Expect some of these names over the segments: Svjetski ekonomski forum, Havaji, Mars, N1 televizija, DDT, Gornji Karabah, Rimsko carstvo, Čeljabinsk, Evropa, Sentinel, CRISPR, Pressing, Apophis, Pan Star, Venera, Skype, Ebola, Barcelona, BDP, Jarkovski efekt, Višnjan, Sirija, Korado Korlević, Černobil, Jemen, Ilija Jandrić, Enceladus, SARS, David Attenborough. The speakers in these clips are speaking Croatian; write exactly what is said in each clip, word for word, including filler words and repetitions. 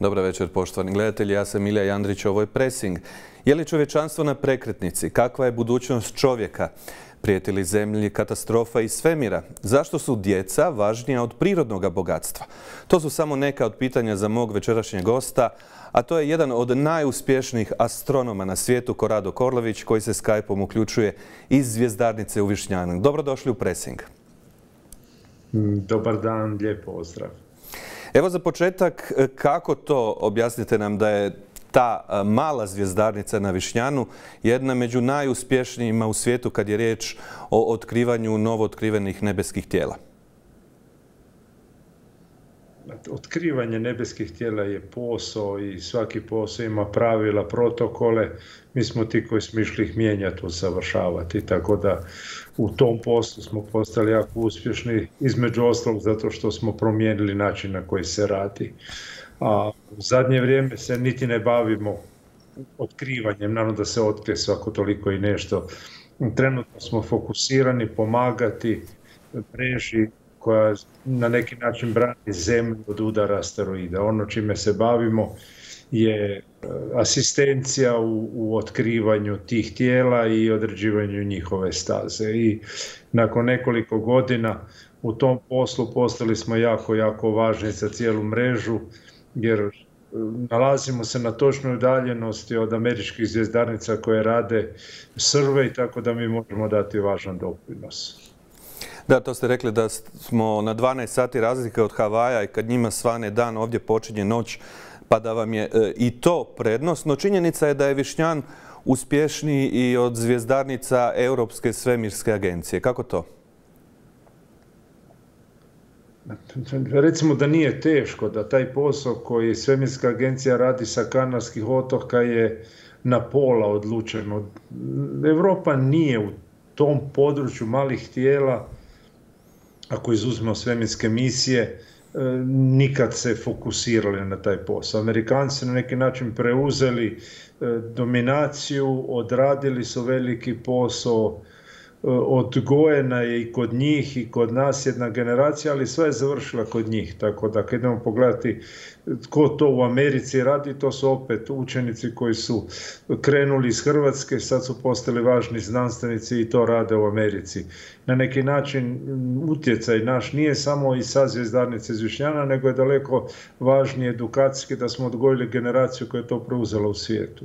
Dobar večer, poštovani gledatelji. Ja sam Ilija Jandrić, ovo je Pressing. Je li čovječanstvo na prekretnici? Kakva je budućnost čovjeka? Prijeti li zemlji katastrofa iz svemira? Zašto su djeca važnija od prirodnog bogatstva? To su samo neka od pitanja za mog večerašnjeg gosta, a to je jedan od najuspješnijih astronoma na svijetu, Korado Korlević, koji se Skype-om uključuje iz zvjezdarnice u Višnjanu. Dobrodošli u Pressing. Dobar dan, lijep pozdrav. Evo za početak, kako to objasnite nam da je ta mala zvjezdarnica na Višnjanu jedna među najuspješnijima u svijetu kad je riječ o otkrivanju novootkrivenih nebeskih tijela? Otkrivanje nebeskih tijela je posao i svaki posao ima pravila, protokole. Mi smo ti koji smo išli ih mijenjati, usavršavati. Tako da u tom poslu smo postali jako uspješni, između ostalog zato što smo promijenili način na koji se radi. A u zadnje vrijeme se niti ne bavimo otkrivanjem, naravno da se otkrije svako toliko i nešto. Trenutno smo fokusirani pomagati mreži koja na neki način brani zemlju od udara asteroida. Ono čime se bavimo je asistencija u, u otkrivanju tih tijela i određivanju njihove staze. I nakon nekoliko godina u tom poslu postali smo jako, jako važni za cijelu mrežu, jer nalazimo se na točnoj udaljenosti od američkih zvjezdarnica koje rade survey, tako da mi možemo dati važan doprinos. Da, to ste rekli da smo na dvanaest sati razlike od Havaja i kad njima svane dan, ovdje počinje noć, pa da vam je i to prednost. No činjenica je da je Višnjan uspješniji i od zvjezdarnica Europske svemirske agencije. Kako to? Recimo da nije teško, da taj posao koji svemirska agencija radi sa Kanarskih otoka je na pola odlučeno. Evropa nije u tom području malih tijela, ako izuzmemo svemirske misije, nikad se fokusirali na taj posao. Amerikanci su na neki način preuzeli dominaciju, odradili su veliki posao, odgojena je i kod njih i kod nas jedna generacija, ali sve je završila kod njih. Tako da, kad idemo pogledati tko to u Americi radi, to su opet učenici koji su krenuli iz Hrvatske, sad su postali važni znanstvenici i to rade u Americi. Na neki način utjecaj naš nije samo i sa zvjezdarnice iz Višnjana, nego je daleko važnije edukacijski da smo odgojili generaciju koja je to preuzela u svijetu.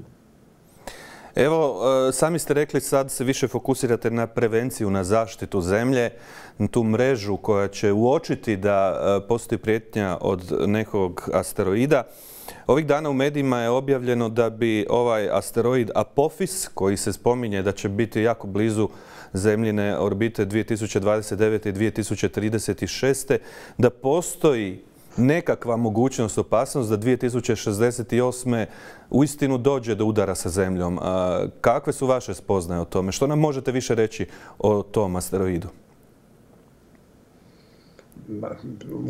Evo, sami ste rekli, sad se više fokusirate na prevenciju, na zaštitu zemlje, na tu mrežu koja će uočiti da postoji prijetnja od nekog asteroida. Ovih dana u medijima je objavljeno da bi ovaj asteroid Apophis, koji se spominje da će biti jako blizu zemljine orbite dvije tisuće dvadeset devete. i dvije tisuće trideset šeste. da postoji nekakva mogućnost, opasnost da dvije tisuće šezdeset osme. u istinu dođe do udara sa zemljom. Kakve su vaše spoznaje o tome? Što nam možete više reći o tom asteroidu?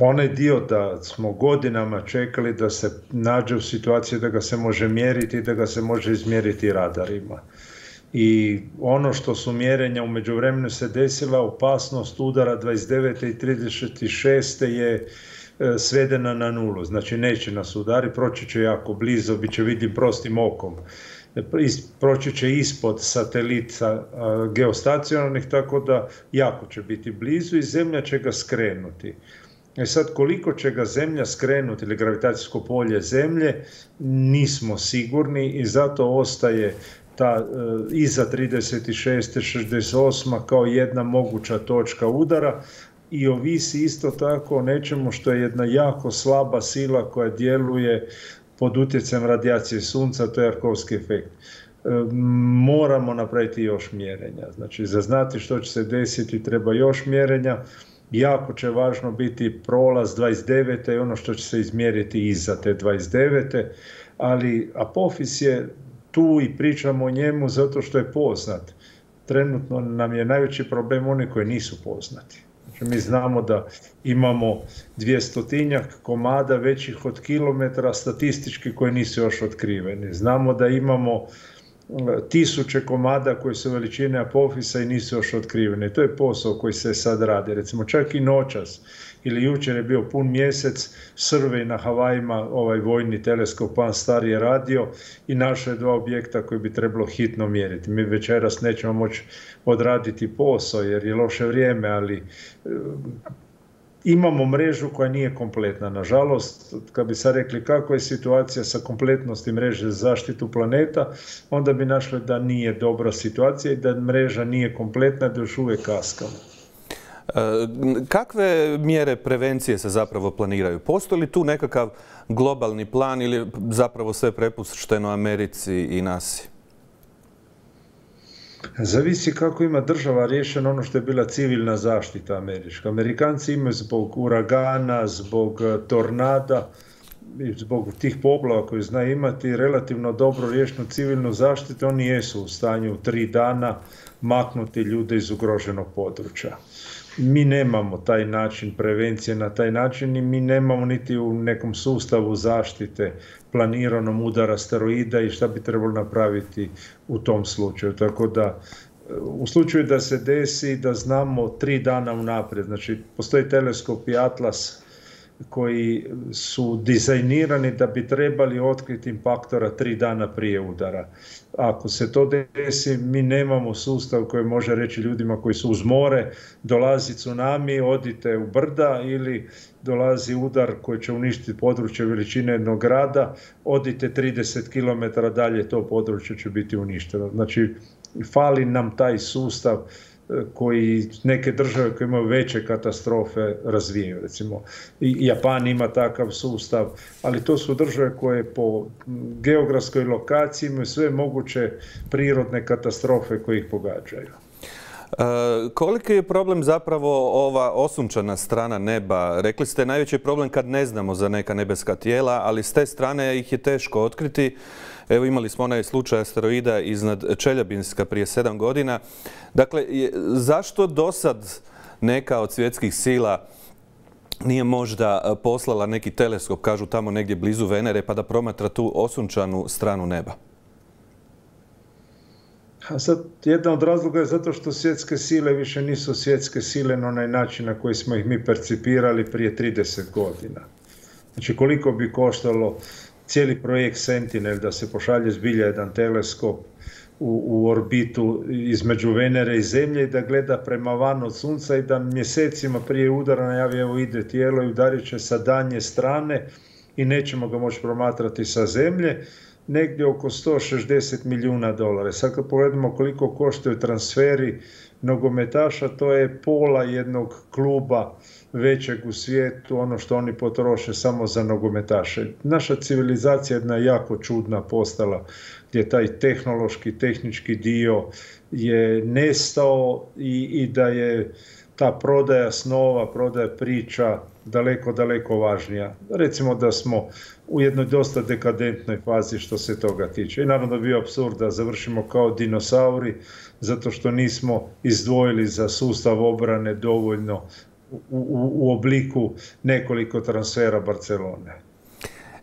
Onaj dio da smo godinama čekali da se nađe u situaciji da ga se može mjeriti i da ga se može izmjeriti radarima. I ono što su mjerenja u međuvremenu se desila, opasnost udara dvadeset devete. i trideset šeste. je svedena na nulu, znači neće nas udari, proći će jako blizu, bit će vidim prostim okom. Proći će ispod satelita geostacionarnih, tako da jako će biti blizu i zemlja će ga skrenuti. E sad, koliko će ga zemlja skrenuti ili gravitacijsko polje zemlje, nismo sigurni i zato ostaje ta iza trideset šeste. šezdeset osma. kao jedna moguća točka udara, i ovisi isto tako o nečemu što je jedna jako slaba sila koja djeluje pod utjecajem radijacije sunca, to je Jarkovski efekt. Moramo napraviti još mjerenja. Znači, za znati što će se desiti treba još mjerenja. Jako će važno biti prolaz dvadeset devete. i ono što će se izmjeriti iza te dvadeset devete. Ali Apophis je tu i pričamo o njemu zato što je poznat. Trenutno nam je najveći problem oni koji nisu poznati. Mi znamo da imamo dvjestotinjak komada većih od kilometra statistički koji nisu još otkriveni. Znamo da imamo tisuće komada koje su veličine Apophisa i nisu još otkrivene. To je posao koji se sad radi. Recimo čak i noćas ili jučer je bio pun mjesec, survey na Havajima, ovaj vojni teleskop Pan Star je radio i našao je dva objekta koje bi trebalo hitno mjeriti. Mi večeras nećemo moći odraditi posao jer je loše vrijeme, ali imamo mrežu koja nije kompletna. Nažalost, kad bi sad rekli kako je situacija sa kompletnosti mreže za zaštitu planeta, onda bi našli da nije dobra situacija i da mreža nije kompletna, da još uvijek kaskamo. Kakve mjere prevencije se zapravo planiraju? Postoji li tu nekakav globalni plan ili zapravo sve prepušteno Americi i nasi? Zavisi kako ima država rješeno ono što je bila civilna zaštita američka. Amerikanci imaju zbog uragana, zbog tornada, zbog tih poplava koje znaju imati relativno dobro riješenu civilnu zaštitu. Oni jesu u stanju u tri dana maknuti ljude iz ugroženog područja. Mi nemamo taj način prevencije na taj način i mi nemamo niti u nekom sustavu zaštite planiranom udara asteroida i šta bi trebalo napraviti u tom slučaju. Tako da u slučaju da se desi da znamo tri dana unaprijed, znači postoji teleskop i atlas koji su dizajnirani da bi trebali otkriti impaktora tri dana prije udara. Ako se to desi, mi nemamo sustav koji može reći ljudima koji su uz more, dolazi tsunami, odite u brda ili dolazi udar koji će uništiti područje veličine jednog grada, odite trideset kilometara dalje, to područje će biti uništeno. Znači, fali nam taj sustav koji neke države koje imaju veće katastrofe razvijaju. Recimo, Japan ima takav sustav, ali to su države koje po geografskoj lokaciji imaju sve moguće prirodne katastrofe koje ih pogađaju. E, koliki je problem zapravo ova osunčana strana neba? Rekli ste, najveći je problem kad ne znamo za neka nebeska tijela, ali s te strane ih je teško otkriti. Evo, imali smo onaj slučaj asteroida iznad Čeljabinska prije sedam godina. Dakle, zašto do sad neka od svjetskih sila nije možda poslala neki teleskop, kažu tamo negdje blizu Venere, pa da promatra tu osunčanu stranu neba? A sad, jedan od razloga je zato što svjetske sile više nisu svjetske sile na onaj način na koji smo ih mi percipirali prije trideset godina. Znači, koliko bi koštalo cijeli projekt Sentinel da se pošalje zbilja jedan teleskop u, u orbitu između Venere i Zemlje i da gleda prema van od Sunca i da mjesecima prije udara najavi, evo ide tijelo i udarit će sa danje strane i nećemo ga moći promatrati sa Zemlje, negdje oko sto šezdeset milijuna dolara. Sad kad pogledamo koliko koštaju transferi nogometaša, to je pola jednog kluba većeg u svijetu, ono što oni potroše samo za nogometaše. Naša civilizacija je jedna jako čudna postala gdje taj tehnološki, tehnički dio je nestao i, i da je ta prodaja snova, prodaja priča daleko, daleko važnija. Recimo da smo u jednoj dosta dekadentnoj fazi što se toga tiče. I naravno bio apsurd da završimo kao dinosauri zato što nismo izdvojili za sustav obrane dovoljno u, u, u obliku nekoliko transfera Barcelone.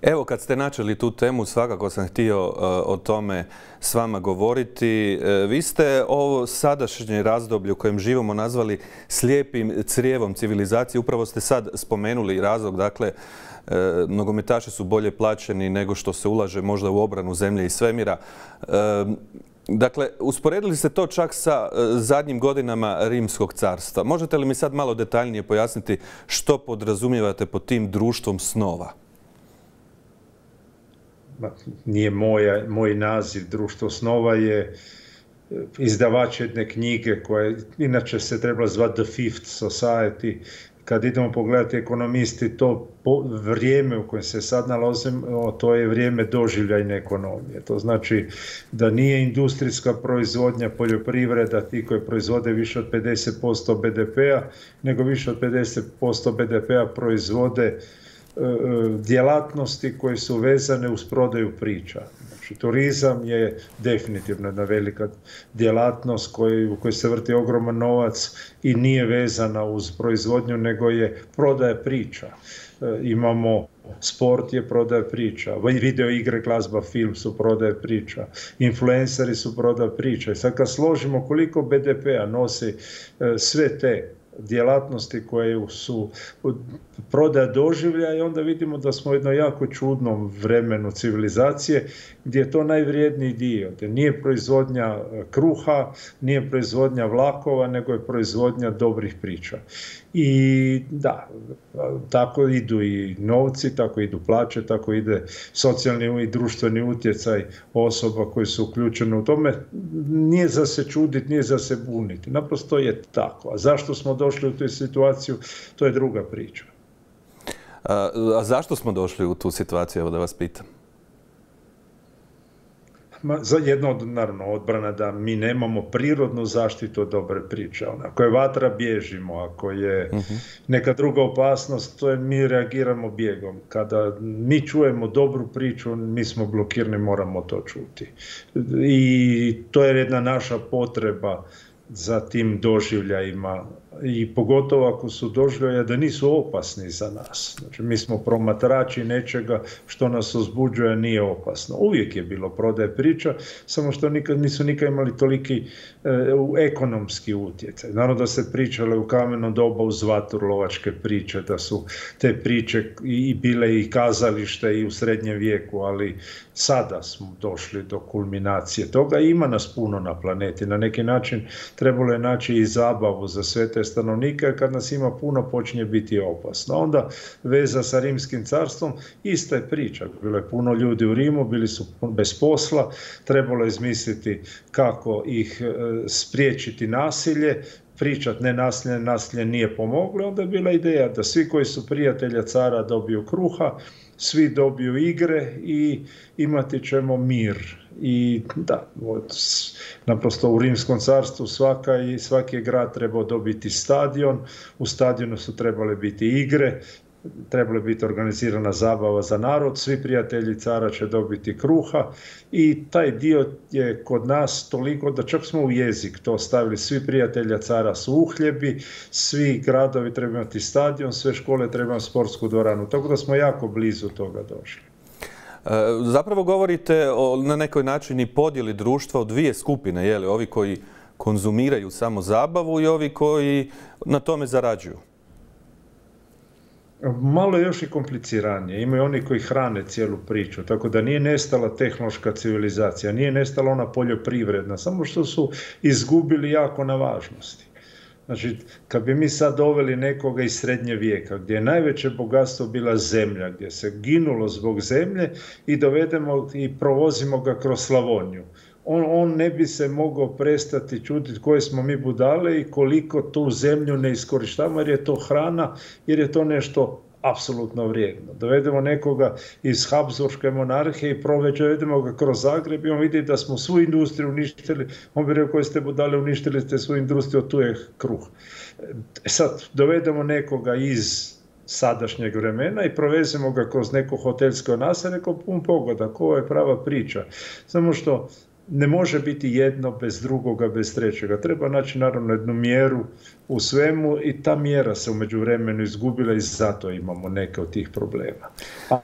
Evo, kad ste načeli tu temu, svakako sam htio uh, o tome s vama govoriti. E, vi ste ovo sadašnje razdoblje u kojem živimo nazvali slijepim crijevom civilizacije. Upravo ste sad spomenuli razlog, dakle, e, nogometaši su bolje plaćeni nego što se ulaže možda u obranu zemlje i svemira. E, dakle, usporedili ste to čak sa e, zadnjim godinama Rimskog carstva. Možete li mi sad malo detaljnije pojasniti što podrazumijevate pod tim društvom snova? Nije moja, moj naziv, društvo snova je izdavač jedne knjige koja inače se trebala zvati The Fifth Society. Kad idemo pogledati ekonomisti, to vrijeme u kojem se sad nalazimo, to je vrijeme doživljajne ekonomije. To znači da nije industrijska proizvodnja, poljoprivreda, ti koji proizvode više od pedeset posto B D P-a, nego više od pedeset posto B D P-a proizvode djelatnosti koje su vezane uz prodaju priča. Znači, turizam je definitivno jedna velika djelatnost u kojoj se vrti ogroman novac i nije vezana uz proizvodnju, nego je prodaja priča. Imamo sport je prodaja priča, video igre, glazba, film su prodaja priča, influenceri su prodaja priča. I sad kad složimo koliko be de pea nosi sve te djelatnosti koje su prodaja doživlja, i onda vidimo da smo u jednom jako čudnom vremenu civilizacije gdje je to najvrijedniji dio. Nije proizvodnja kruha, nije proizvodnja vlakova, nego je proizvodnja dobrih priča. I da, tako idu i novci, tako idu plaće, tako ide socijalni i društveni utjecaj osoba koji su uključene u tome. Nije za se čuditi, nije za se buniti. Naprosto je tako. A zašto smo došli u tu situaciju, to je druga priča. A, a zašto smo došli u tu situaciju, evo da vas pitam? Za jedno, naravno, odbrana da mi nemamo prirodnu zaštitu od dobre priče. Ako je vatra, bježimo. Ako je neka druga opasnost, to je mi reagiramo bijegom. Kada mi čujemo dobru priču, mi smo blokirani, moramo to čuti. I to je jedna naša potreba za tim doživljajima, i pogotovo ako su doživljaja da nisu opasni za nas. Znači, mi smo promatrači nečega što nas uzbuđuje, nije opasno. Uvijek je bilo prodaje priča, samo što nikad, nisu nikad imali toliki e, ekonomski utjecaj. Naravno da se pričale u kameno doba uz vaturlovačke priče, da su te priče i bile i kazalište i u srednjem vijeku, ali sada smo došli do kulminacije toga. Ima nas puno na planeti. Na neki način trebalo je naći i zabavu za sve te stanovnika, kad nas ima puno, počinje biti opasno. Onda veza sa Rimskim carstvom, ista je priča. Bilo je puno ljudi u Rimu, bili su bez posla, trebalo je izmisliti kako ih spriječiti nasilje, pričat ne nasilje, nasilje nije pomoglo. Onda je bila ideja da svi koji su prijatelja cara dobiju kruha, svi dobiju igre i imati ćemo mir. I da, naprosto u Rimskom carstvu svaki je grad trebao dobiti stadion, u stadionu su trebale biti igre, trebalo je biti organizirana zabava za narod, svi prijatelji cara će dobiti kruha, i taj dio je kod nas toliko da čak smo u jezik to stavili. Svi prijatelja cara su uhljebi, svi gradovi trebaju imati stadion, sve škole trebaju sportsku dvoranu, tako da smo jako blizu toga došli. Zapravo govorite o, na nekoj način, i podjeli društva u dvije skupine, je li, ovi koji konzumiraju samo zabavu i ovi koji na tome zarađuju. Malo je još i kompliciranije. Imaju oni koji hrane cijelu priču, tako da nije nestala tehnološka civilizacija, nije nestala ona poljoprivredna, samo što su izgubili jako na važnosti. Znači, kad bi mi sad doveli nekoga iz srednje vijeka, gdje je najveće bogatstvo bila zemlja, gdje se ginulo zbog zemlje, i dovedemo i provozimo ga kroz Slavoniju, On, on ne bi se mogao prestati čuditi koje smo mi budale i koliko tu zemlju ne iskorištavamo, jer je to hrana, jer je to nešto apsolutno vrijedno. Dovedemo nekoga iz Habsburške monarhije i provedemo ga kroz Zagreb i on vidi da smo svu industriju uništili. On bi rekao, koji ste budale, uništili ste svu industriju, tu je kruh. Sad, dovedemo nekoga iz sadašnjeg vremena i provezemo ga kroz neko hotelsko naselje, neko pun pogodak, ovo je prava priča. Samo što ne može biti jedno bez drugoga, bez trećega. Treba naći, naravno, jednu mjeru u svemu, i ta mjera se u međuvremenu izgubila i zato imamo neke od tih problema.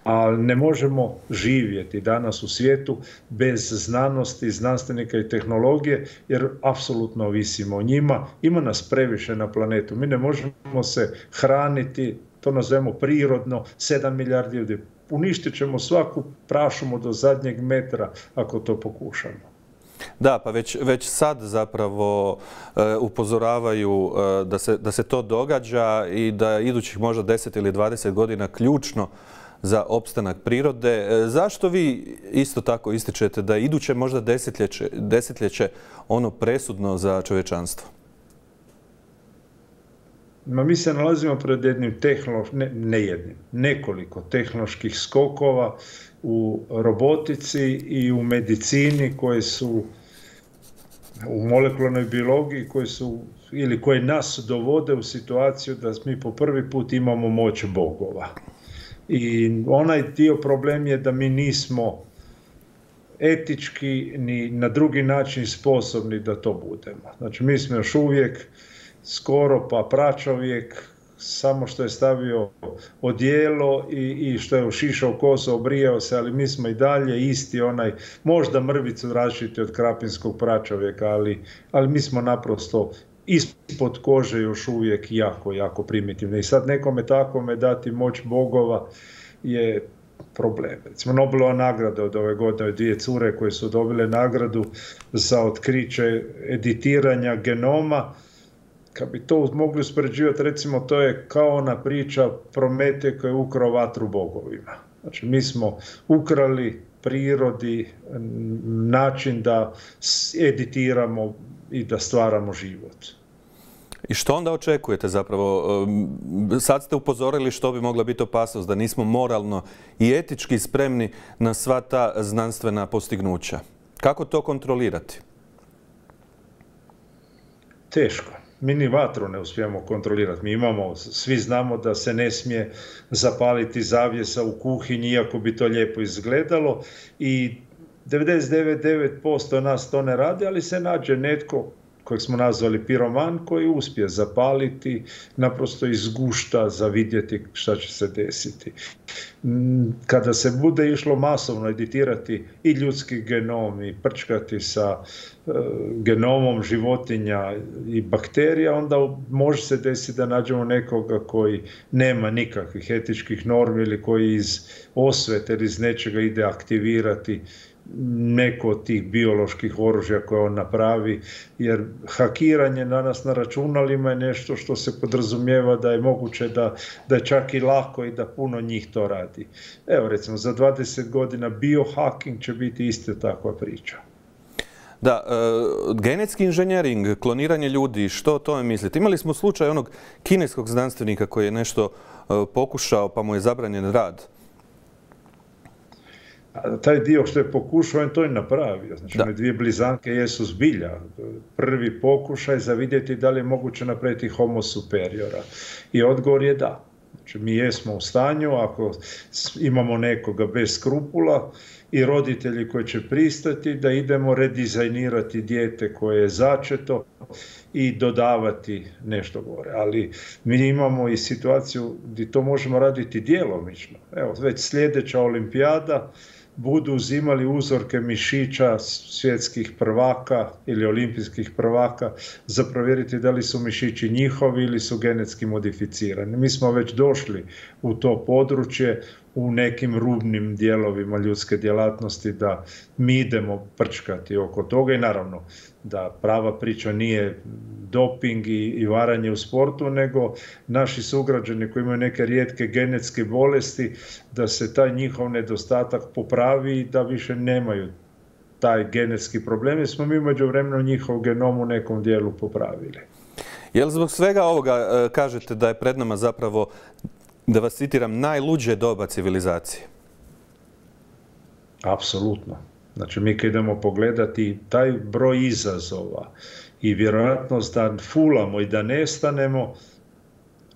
Ali ne možemo živjeti danas u svijetu bez znanosti, znanstvenika i tehnologije, jer apsolutno ovisimo o njima. Ima nas previše na planetu. Mi ne možemo se hraniti, to nazovemo prirodno, sedam milijardi ljudi. Uništit ćemo svaku prašumu do zadnjeg metra ako to pokušamo. Da, pa već, već sad zapravo e, upozoravaju e, da se, da se to događa i da idućih možda deset ili dvadeset godina ključno za opstanak prirode. E, zašto vi isto tako ističete da iduće možda desetljeće, desetljeće ono presudno za čovječanstvo? Mi se nalazimo pred jednim tehnološkim, ne, ne jednim, nekoliko tehnoloških skokova u robotici i u medicini koje su, u molekularnoj biologiji koje su, ili koje nas dovode u situaciju da mi po prvi put imamo moć bogova. I onaj dio problem je da mi nismo etički ni na drugi način sposobni da to budemo. Znači, mi smo još uvijek skoro pa pračovjek, samo što je stavio odijelo i, i što je ušišao kosu, obrijao se, ali mi smo i dalje isti onaj, možda mrvicu različiti od krapinskog pračovjeka, ali, ali mi smo naprosto ispod kože još uvijek jako, jako primitivni. I sad nekome takome dati moć bogova je problem. Recimo, Nobelova nagrada od ove godine, dvije cure koje su dobile nagradu za otkriće editiranja genoma. Kad bi to mogli uspoređivati, recimo, to je kao ona priča Promete koji je ukrao vatru bogovima. Znači, mi smo ukrali prirodi način da editiramo i da stvaramo život. I što onda očekujete zapravo? Sad ste upozorili što bi mogla biti opasnost, da nismo moralno i etički spremni na sva ta znanstvena postignuća. Kako to kontrolirati? Teško. Mi ni vatru ne uspijemo kontrolirati. Mi imamo, svi znamo da se ne smije zapaliti zavjesa u kuhinji, iako bi to lijepo izgledalo. I devedeset devet zarez devet posto nas to ne radi, ali se nađe netko kojeg smo nazvali piroman, koji uspije zapaliti, naprosto izgušta za vidjeti šta će se desiti. Kada se bude išlo masovno editirati i ljudski genom i prčkati sa e, genomom životinja i bakterija, onda može se desiti da nađemo nekoga koji nema nikakvih etičkih normi ili koji iz osvete ili iz nečega ide aktivirati neko od tih bioloških oružja koje on napravi, jer hakiranje danas na računalima je nešto što se podrazumijeva da je moguće da, da je čak i lako i da puno njih to radi. Evo, recimo, za dvadeset godina biohacking će biti isto takva priča. Da, e, genetski inženjering, kloniranje ljudi, što o tome mislite? Imali smo slučaj onog kineskog znanstvenika koji je nešto e, pokušao pa mu je zabranjen rad. A taj dio što je pokušao, on to je napravio. Znači, one dvije blizanke jesu zbilja. Prvi pokušaj za vidjeti da li je moguće napraviti homo superiora. I odgovor je da. Znači, mi jesmo u stanju, ako imamo nekoga bez skrupula i roditelji koji će pristati, da idemo redizajnirati dijete koje je začeto i dodavati nešto gore. Ali mi imamo i situaciju gdje to možemo raditi djelomično. Evo, već sljedeća olimpijada budu uzimali uzorke mišića svjetskih prvaka ili olimpijskih prvaka za provjeriti da li su mišići njihovi ili su genetski modificirani. Mi smo već došli u to područje u nekim rubnim dijelovima ljudske djelatnosti da mi idemo prčkati oko toga i naravno da prava priča nije doping i varanje u sportu, nego naši sugrađani koji imaju neke rijetke genetske bolesti, da se taj njihov nedostatak popravi i da više nemaju taj genetski problem. I smo mi međuvremeno njihov genom u nekom dijelu popravili. Jel zbog svega ovoga kažete da je pred nama zapravo, da vas citiram, najluđe doba civilizacije? Apsolutno. Znači, mi kad idemo pogledati taj broj izazova i vjerojatnost da fulamo i da nestanemo,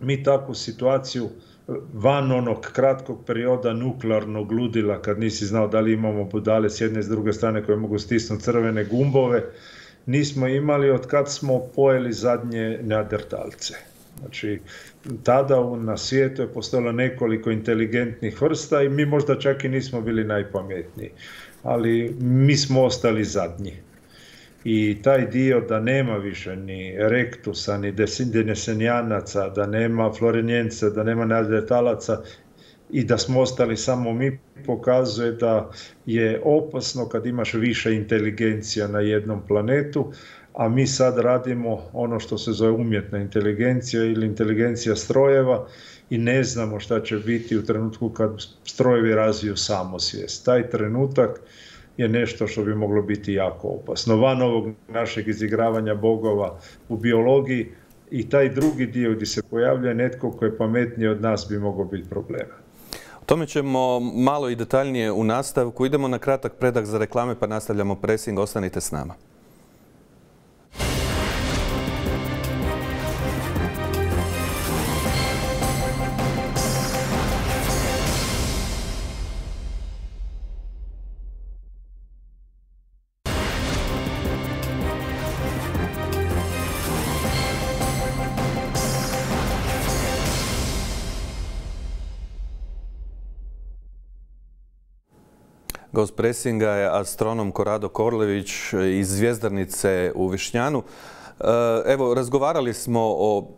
mi takvu situaciju van onog kratkog perioda nuklearnog ludila, kad nisi znao da li imamo budale s jedne i s druge strane koje mogu stisnuti crvene gumbove, nismo imali od kad smo pojeli zadnje neandertalce. Znači, tada na svijetu je postojalo nekoliko inteligentnih vrsta i mi možda čak i nismo bili najpametniji, ali mi smo ostali zadnji. I taj dio da nema više ni rektusa, ni desenjanaca, da nema florenjenca, da nema neandertalaca i da smo ostali samo mi, pokazuje da je opasno kad imaš više inteligencija na jednom planetu, a mi sad radimo ono što se zove umjetna inteligencija ili inteligencija strojeva i ne znamo šta će biti u trenutku kad strojevi razviju samosvijest. Taj trenutak je nešto što bi moglo biti jako opasno. Van ovog našeg izigravanja bogova u biologiji i taj drugi dio gdje se pojavlja netko koji je pametniji od nas bi mogao biti problema. O tome ćemo malo i detaljnije u nastavku. Idemo na kratak predah za reklame pa nastavljamo Pressing. Ostanite s nama. Gost Pressinga je astronom Korado Korlević iz Zvjezdarnice u Višnjanu. Evo, razgovarali smo o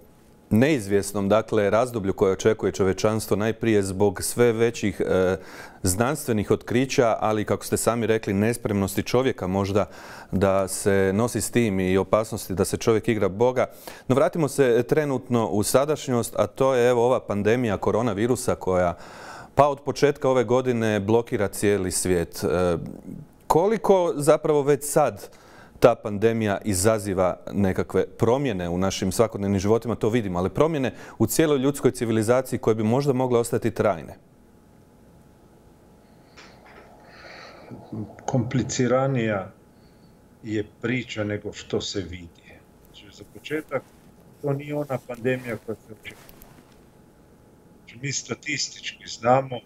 neizvjesnom, dakle, razdoblju koje očekuje čovečanstvo najprije zbog sve većih e, znanstvenih otkrića, ali, kako ste sami rekli, nespremnosti čovjeka možda da se nosi s tim i opasnosti da se čovjek igra Boga. No vratimo se trenutno u sadašnjost, a to je evo ova pandemija koronavirusa koja pa od početka ove godine blokira cijeli svijet. E, koliko zapravo već sad ta pandemija izaziva nekakve promjene u našim svakodnevnim životima, to vidimo, ali promjene u cijeloj ljudskoj civilizaciji koje bi možda mogle ostati trajne? Kompliciranija je priča nego što se vidi. Znači, za početak, to nije ona pandemija koja se očekuje. Znači, mi statistički znamo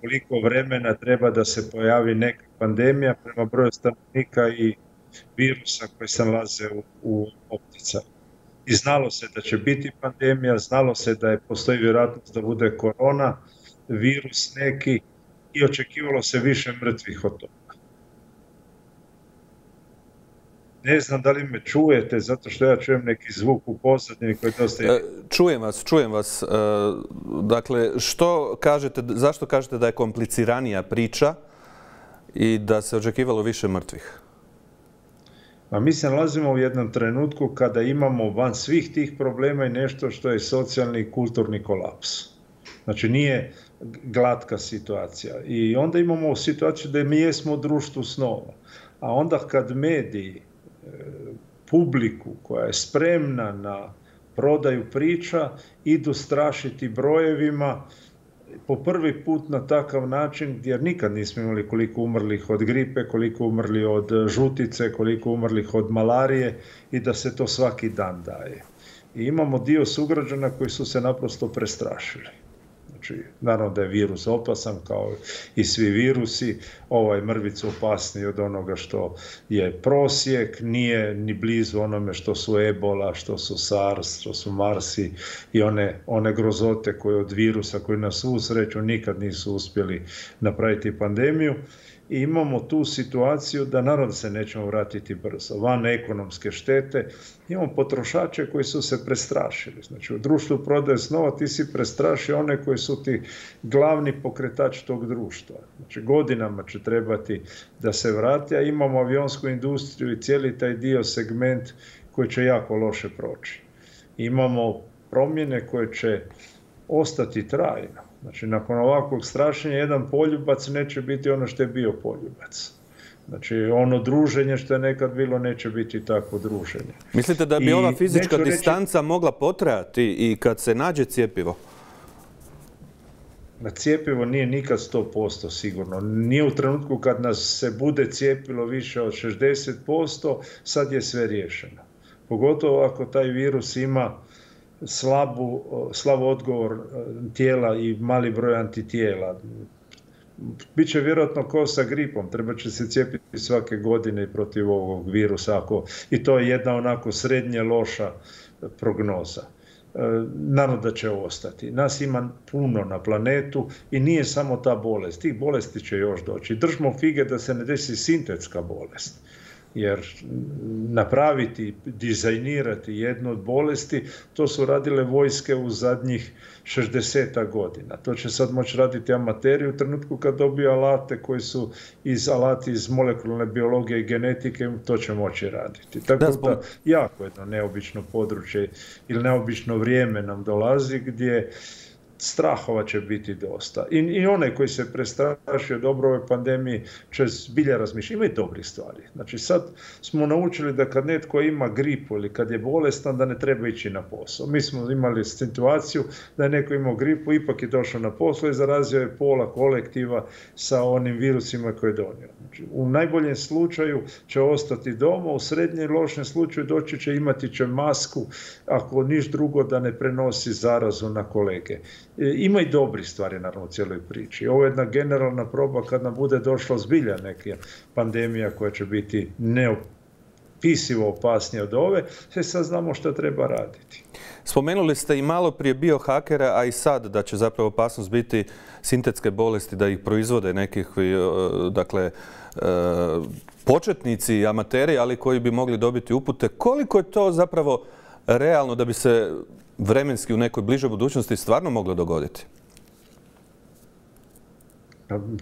koliko vremena treba da se pojavi neka pandemija prema broju stanovnika i virusa koji se nalaze u, u opticaju. I znalo se da će biti pandemija, znalo se da je postoji vjerojatnost da bude korona, virus neki, i očekivalo se više mrtvih od toga. Ne znam da li me čujete, zato što ja čujem neki zvuk u pozadini koji dosta... E, čujem vas, čujem vas. E, dakle, što kažete, zašto kažete da je kompliciranija priča i da se očekivalo više mrtvih? A mi se nalazimo u jednom trenutku kada imamo van svih tih problema i nešto što je socijalni i kulturni kolaps. Znači, nije glatka situacija. I onda imamo situaciju da mi jesmo u društvu snova. A onda kad mediji, publiku koja je spremna na prodaju priča, idu strašiti brojevima, po prvi put na takav način, jer nikad nismo imali koliko umrlih od gripe, koliko umrli od žutice, koliko umrlih od malarije, i da se to svaki dan daje. I imamo dio sugrađana koji su se naprosto prestrašili. Znači, naravno da je virus opasan, kao i svi virusi, ovaj mrvicu opasniji od onoga što je prosjek, nije ni blizu onome što su ebola, što su SARS, što su Marsi i one, one grozote koje od virusa koji nas usreću nikad nisu uspjeli napraviti pandemiju. I imamo tu situaciju da naravno se nećemo vratiti brzo. Van ekonomske štete imamo potrošače koji su se prestrašili. Znači, u društvu prodaje snova ti si prestrašio one koji su ti glavni pokretač tog društva. Znači, godinama će trebati da se vrati, a imamo avionsku industriju i cijeli taj dio segment koji će jako loše proći. Imamo promjene koje će ostati trajno. Znači, nakon ovakvog strašenja, jedan poljubac neće biti ono što je bio poljubac. Znači, ono druženje što je nekad bilo neće biti takvo druženje. Mislite da bi ova fizička distanca mogla potrajati i kad se nađe cjepivo? Cijepivo nije nikad sto posto sigurno. Nije u trenutku kad nas se bude cijepilo više od šezdeset posto, sad je sve riješeno. Pogotovo ako taj virus ima slabu, slab odgovor tijela i mali broj antitijela. Biće vjerojatno kao sa gripom, treba će se cijepiti svake godine protiv ovog virusa, ako, i to je jedna onako srednje loša prognoza. Naravno da će ostati. Nas ima puno na planetu i nije samo ta bolest. Tih bolesti će još doći. Držimo fige da se ne desi sintetska bolest. Jer napraviti, dizajnirati jednu od bolesti, to su radile vojske u zadnjih šezdeset godina. To će sad moći raditi amateri u trenutku kad dobiju alate koji su iz alati iz molekularne biologije i genetike, to će moći raditi. Tako da jako jedno neobično područje ili neobično vrijeme nam dolazi gdje strahova će biti dosta. I, i one koji se prestrašio dobro ove pandemije će zbilja razmišljati. Ima i dobrih stvari. Znači, sad smo naučili da kad netko ima gripu ili kad je bolestan, da ne treba ići na posao. Mi smo imali situaciju da je neko imao gripu, ipak je došao na posao i zarazio je pola kolektiva sa onim virusima koje je donio. Znači, u najboljem slučaju će ostati doma, u srednjem i lošem slučaju doći će, imati će masku, ako niš drugo da ne prenosi zarazu na kolege. Ima i dobrih stvari, naravno, u cijeloj priči. Ovo je jedna generalna proba kad nam bude došla zbilja neka pandemija koja će biti neopisivo opasnija od ove. Sve sad znamo što treba raditi. Spomenuli ste i malo prije biohakera, a i sad da će zapravo opasnost biti sintetske bolesti, da ih proizvode nekih, dakle, početnici i amateri, ali koji bi mogli dobiti upute. Koliko je to zapravo realno da bi se vremenski u nekoj bližoj budućnosti stvarno moglo dogoditi?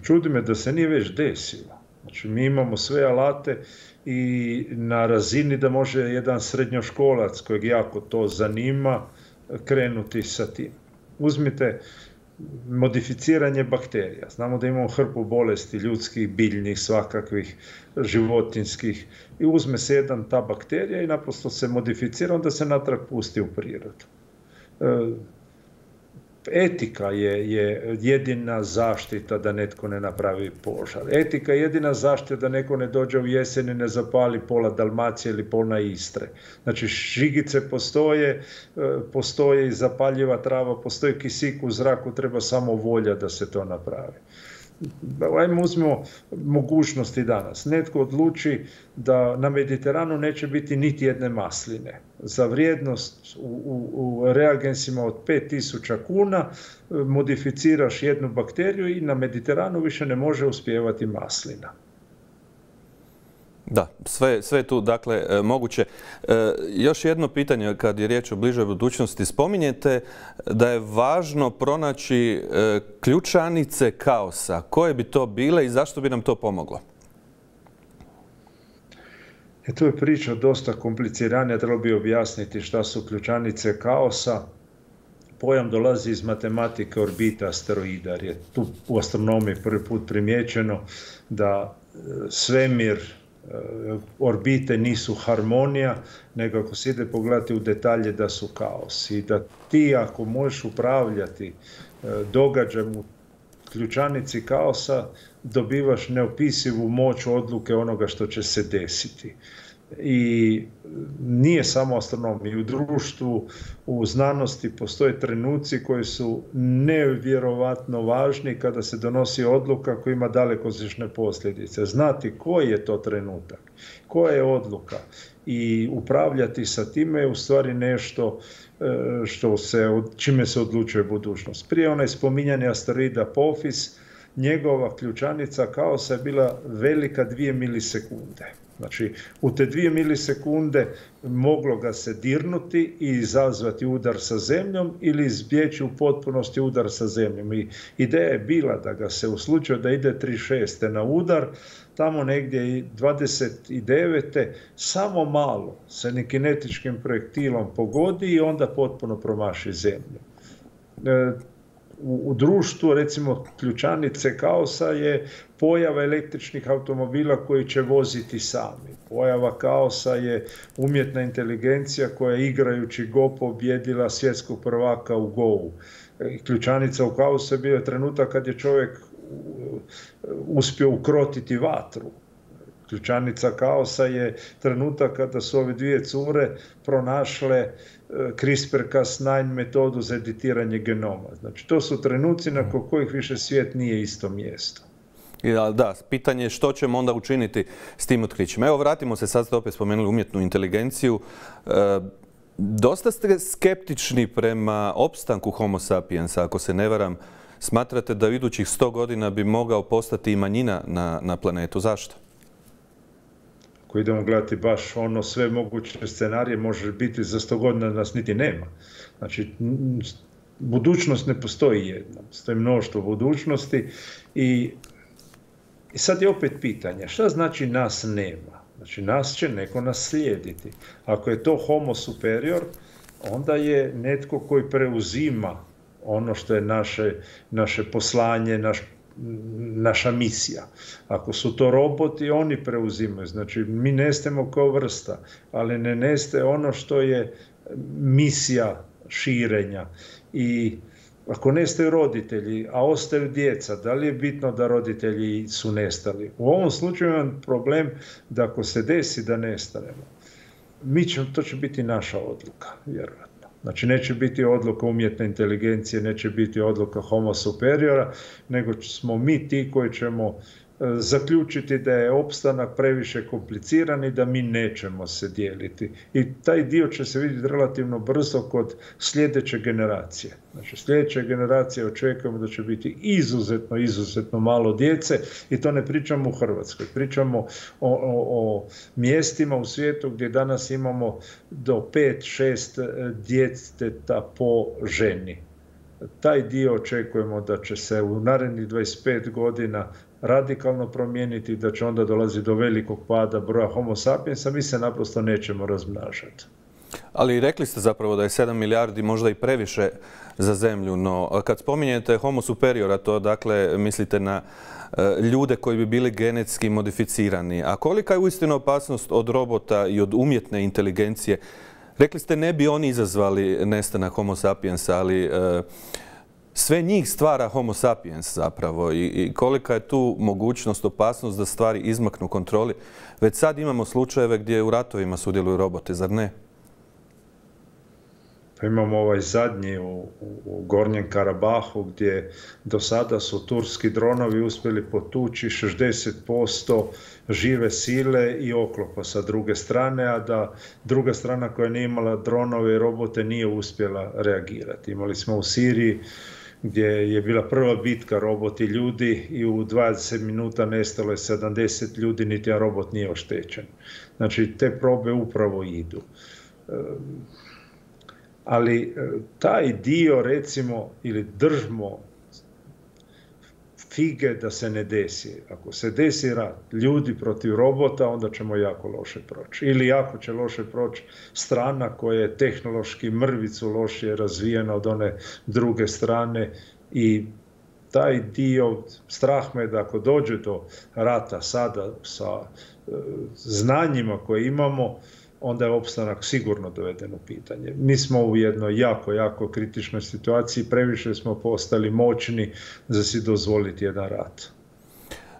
Čudi me da se nije već desilo. Znači, mi imamo sve alate i na razini da može jedan srednjoškolac kojeg jako to zanima krenuti sa tim. Uzmite modificiranje bakterija. Znamo da imamo hrpu bolesti ljudskih, biljnih, svakakvih, životinskih. I uzme se jedan ta bakterija i naprosto se modificira, onda se natrag pusti u prirodu. Etika je, je jedina zaštita da netko ne napravi požar. Etika je jedina zaštita da neko ne dođe u jesen i ne zapali pola Dalmacije ili pola Istre. Znači, žigice postoje, postoje i zapaljiva trava, postoji kisik u zraku, treba samo volja da se to napravi. Ajmo uzmemo mogućnosti danas. Netko odluči da na Mediteranu neće biti niti jedne masline. Za vrijednost u, u, u reagensima od pet tisuća kuna modificiraš jednu bakteriju i na Mediteranu više ne može uspjevati maslina. Da, sve, sve je tu dakle moguće. E, još jedno pitanje kad je riječ o bližoj budućnosti. Spominjete da je važno pronaći e, ključanice kaosa. Koje bi to bile i zašto bi nam to pomoglo? E, to je priča dosta kompliciranija. Treba bi objasniti šta su ključanice kaosa. Pojam dolazi iz matematike orbita asteroida. Jer je tu u astronomiji prvi put primijećeno da svemir, orbite nisu harmonija, nego ako se ide pogledati u detalje da su kaos. I da ti ako možeš upravljati događajem u ključanici kaosa, dobivaš neopisivu moć odluke onoga što će se desiti. I nije samo astronomija. U društvu, u znanosti postoje trenuci koji su nevjerovatno važni kada se donosi odluka koja ima dalekosežne posljedice. Znati koji je to trenutak, koja je odluka i upravljati sa time je u stvari nešto što se, čime se odlučuje budućnost. Prije onaj spominjani asteroid Apophis, njegova ključanica kaosa je bila velika dvije milisekunde. Znači, u te dvije milisekunde moglo ga se dirnuti i izazvati udar sa zemljom ili izbjeći u potpunosti udar sa zemljom. I ideja je bila da ga se u slučaju da ide trideset šeste na udar, tamo negdje dvadeset devete samo malo se nekinetičkim projektilom pogodi i onda potpuno promaši zemlju. E, U društvu, recimo, ključanice kaosa je pojava električnih automobila koji će voziti sami. Pojava kaosa je umjetna inteligencija koja je igrajući go pobjedila svjetskog prvaka u go-u. Ključanica u kaosu je bio trenutak kad je čovjek uspio ukrotiti vatru. Ključanica kaosa je trenutak kada su ove dvije cure pronašle CRISPR Cas nine metodu za editiranje genoma. Znači, to su trenuci na kojih više svijet nije isto mjesto. Da, da, pitanje je što ćemo onda učiniti s tim otkrićima. Evo, vratimo se, sad ste opet spomenuli umjetnu inteligenciju. E, dosta ste skeptični prema opstanku homo sapiensa, ako se ne varam. Smatrate da u idućih sto godina bi mogao postati i manjina na, na planetu. Zašto? Ako idemo gledati baš ono sve moguće scenarije, može biti za sto godina nas niti nema. Znači, budućnost ne postoji jedna. Postoji mnoštvo budućnosti i, i sad je opet pitanje, šta znači nas nema? Znači, nas će neko naslijediti. Ako je to homo superior, onda je netko koji preuzima ono što je naše, naše poslanje, naš naša misija. Ako su to roboti, oni preuzimaju. Znači, mi nestajemo kao vrsta, ali ne nestaje ono što je misija širenja. I ako nestaju roditelji, a ostaju djeca, da li je bitno da roditelji su nestali? U ovom slučaju imam problem da ako se desi da nestanemo, mi ćemo, to će biti naša odluka, vjerujem. Znači, neće biti odluka umjetne inteligencije, neće biti odluka homo superiora, nego smo mi ti koji ćemo zaključiti da je opstanak previše kompliciran i da mi nećemo se dijeliti. I taj dio će se vidjeti relativno brzo kod sljedeće generacije. Znači, sljedeća generacija očekujemo da će biti izuzetno, izuzetno malo djece i to ne pričamo u Hrvatskoj. Pričamo o, o, o mjestima u svijetu gdje danas imamo do pet šest djeteta po ženi. Taj dio očekujemo da će se u narednih dvadeset pet godina radikalno promijeniti, da će onda dolazi do velikog pada broja homo sapiensa, mi se naprosto nećemo razmnažati. Ali rekli ste zapravo da je sedam milijardi možda i previše za zemlju, no kad spominjete homo superiora, to dakle mislite na ljude koji bi bili genetski modificirani. A kolika je uistinu opasnost od robota i od umjetne inteligencije? Rekli ste ne bi oni izazvali nestanak homo sapiensa, ali sve njih stvara homo sapiens zapravo i kolika je tu mogućnost, opasnost da stvari izmaknu kontroli. Već sad imamo slučajeve gdje u ratovima sudjeluju robote, zar ne? Imamo ovaj zadnji u, u Gornjem Karabahu gdje do sada su turski dronovi uspjeli potući šezdeset posto žive sile i oklopa sa druge strane, a da druga strana koja nije imala dronove i robote nije uspjela reagirati. Imali smo u Siriji gdje je bila prva bitka roboti ljudi i u dvadeset minuta nestalo je sedamdeset ljudi, niti jedan robot nije oštećen. Znači te probe upravo idu. Ali taj dio, recimo, ili držimo fige da se ne desi. Ako se desi rat ljudi protiv robota, onda ćemo jako loše proći. Ili jako će loše proći strana koja je tehnološki mrvicu lošije razvijena od one druge strane. I taj dio, strah me da ako dođe do rata sada sa znanjima koje imamo, onda je opstanak sigurno doveden u pitanje. Mi smo u jednoj jako, jako kritičnoj situaciji, previše smo postali moćni za si dozvoliti jedan rat.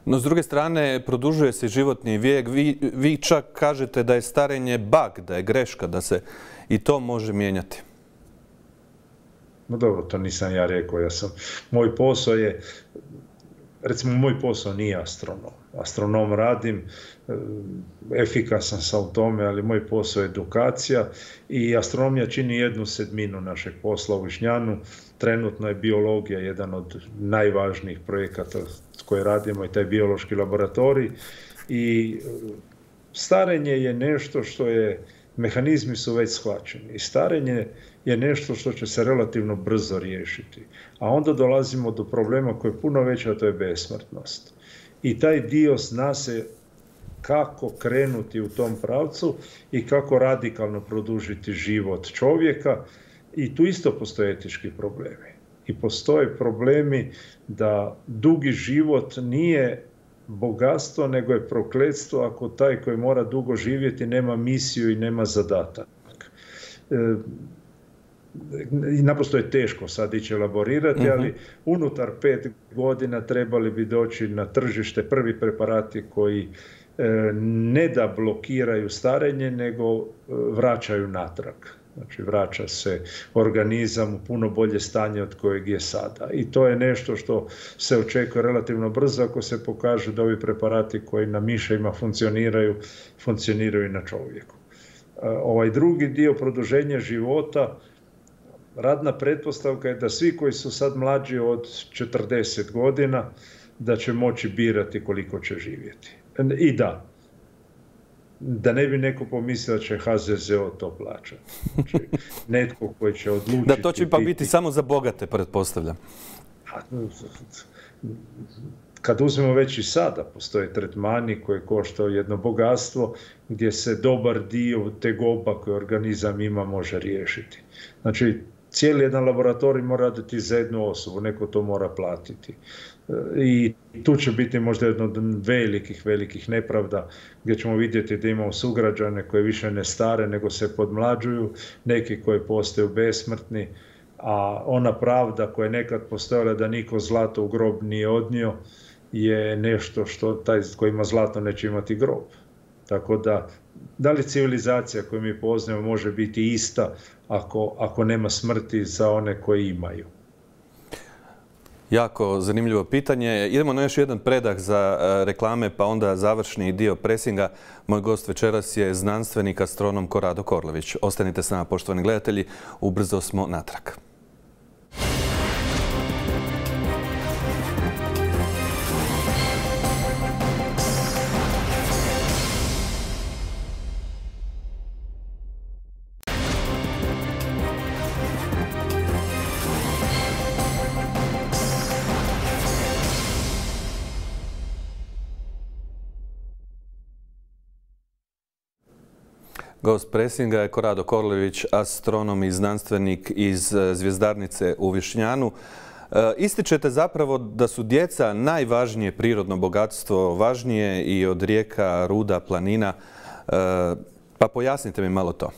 No, s druge strane, produžuje se životni vijek. Vi, vi čak kažete da je starenje bug, da je greška, da se i to može mijenjati. No dobro, to nisam ja rekao. Ja sam, moj posao je... Recimo, moj posao nije astronom. Astronom radim, efikasan sam u tome, ali moj posao je edukacija i astronomija čini jednu sedminu našeg posla u Višnjanu. Trenutno je biologija jedan od najvažnijih projekata koje radimo i taj biološki laboratorij. I starenje je nešto što je, mehanizmi su već shvaćeni i starenje je nešto što će se relativno brzo riješiti. A onda dolazimo do problema koji je puno veći, a to je besmrtnost. I taj dio zna se kako krenuti u tom pravcu i kako radikalno produžiti život čovjeka. I tu isto postoje etički problemi. I postoje problemi da dugi život nije bogatstvo, nego je prokletstvo ako taj koji mora dugo živjeti nema misiju i nema zadatak. E, I naprosto je teško sad ići elaborirati, ali unutar pet godina trebali bi doći na tržište prvi preparati koji ne da blokiraju starenje, nego vraćaju natrag. Znači vraća se organizam u puno bolje stanje od kojeg je sada. I to je nešto što se očekuje relativno brzo ako se pokažu da ovi preparati koji na miševima funkcioniraju, funkcioniraju i na čovjeku. Ovaj drugi dio, produženje života, radna pretpostavka je da svi koji su sad mlađi od četrdeset godina da će moći birati koliko će živjeti. I da, da ne bi neko pomislio da će H Z Z O to plaćati. Znači, netko koji će odlučiti... Da, to će pa biti, biti samo za bogate, pretpostavljam. Kad uzmemo već i sada, postoje tretmani koji koštaju jedno bogatstvo gdje se dobar dio tegoba koji organizam ima može riješiti. Znači, cijeli jedan laboratorij mora raditi za jednu osobu, neko to mora platiti. I tu će biti možda jedna od velikih, velikih nepravda gdje ćemo vidjeti da imamo sugrađane koje više ne stare nego se podmlađuju, neki koji postaju besmrtni, a ona pravda koja je nekad postojala da niko zlato u grob nije odnio je nešto što taj koji ima zlato neće imati grob. Tako da, da li civilizacija koju mi poznajemo može biti ista ako, ako nema smrti za one koji imaju? Jako zanimljivo pitanje. Idemo na još jedan predah za reklame, pa onda završni dio presinga. Moj gost večeras je znanstvenik, astronom Korado Korlević. Ostanite s nama, poštovani gledatelji. Ubrzo smo natrag. Gost Pressinga je Korado Korlević, astronom i znanstvenik iz Zvjezdarnice u Višnjanu. Ističete zapravo da su djeca najvažnije prirodno bogatstvo, važnije i od rijeka, ruda, planina. Pa pojasnite mi malo to.